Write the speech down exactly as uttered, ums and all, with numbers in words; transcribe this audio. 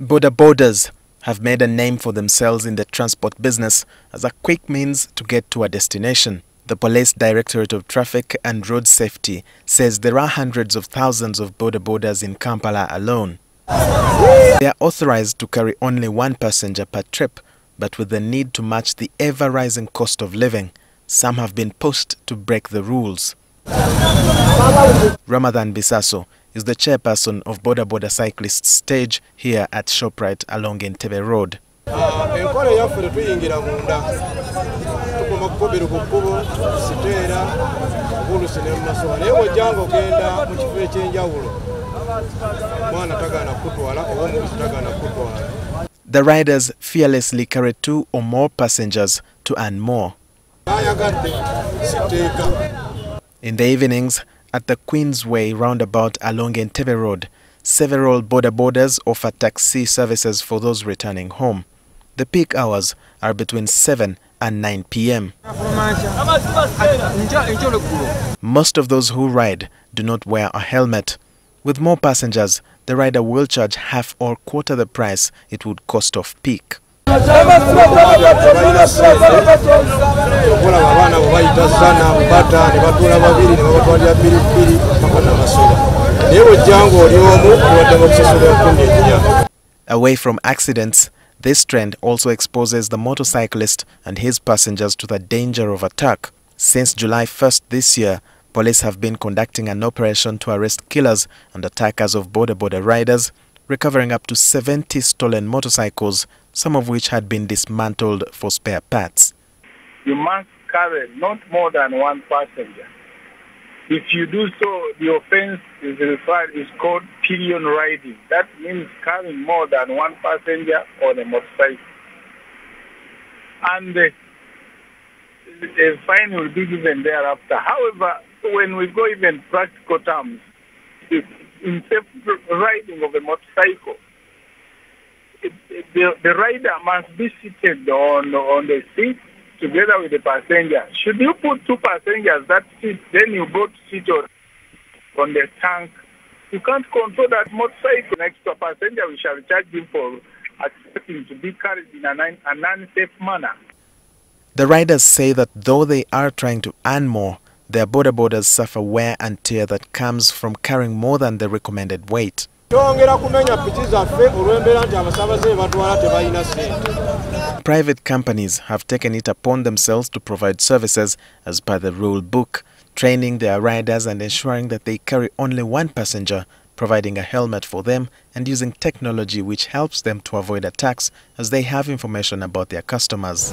Boda Bodas have made a name for themselves in the transport business as a quick means to get to a destination. The Police Directorate of Traffic and Road Safety says there are hundreds of thousands of boda bodas in Kampala alone. They are authorized to carry only one passenger per trip, but with the need to match the ever-rising cost of living, some have been pushed to break the rules. Ramadan Bisaso is the chairperson of Boda Boda Cyclists stage here at Shoprite along Entebbe Road. The riders fearlessly carry two or more passengers to earn more. In the evenings, at the Queensway roundabout along Entebbe Road, several boda bodas offer taxi services for those returning home. The peak hours are between seven and nine p m Most of those who ride do not wear a helmet. With more passengers, the rider will charge half or quarter the price it would cost off-peak. Away from accidents, this trend also exposes the motorcyclist and his passengers to the danger of attack. Since July first this year, police have been conducting an operation to arrest killers and attackers of boda boda riders, recovering up to seventy stolen motorcycles, some of which had been dismantled for spare parts. You must carry not more than one passenger. If you do so, the offense is referred is called pillion riding. That means carrying more than one passenger on a motorcycle. And uh, a fine will be given thereafter. However, when we go even practical terms, if in riding of a motorcycle, it, it, the, the rider must be seated on, on the seat together with the passenger. Should you put two passengers that seat, then you both sit on, on the tank, you can't control that motorcycle. Next to a passenger, we shall charge him for accepting to be carried in an unsafe manner. The riders say that though they are trying to earn more, their boda bodas suffer wear and tear that comes from carrying more than the recommended weight. Private companies have taken it upon themselves to provide services as per the rule book, training their riders and ensuring that they carry only one passenger, providing a helmet for them and using technology which helps them to avoid attacks as they have information about their customers.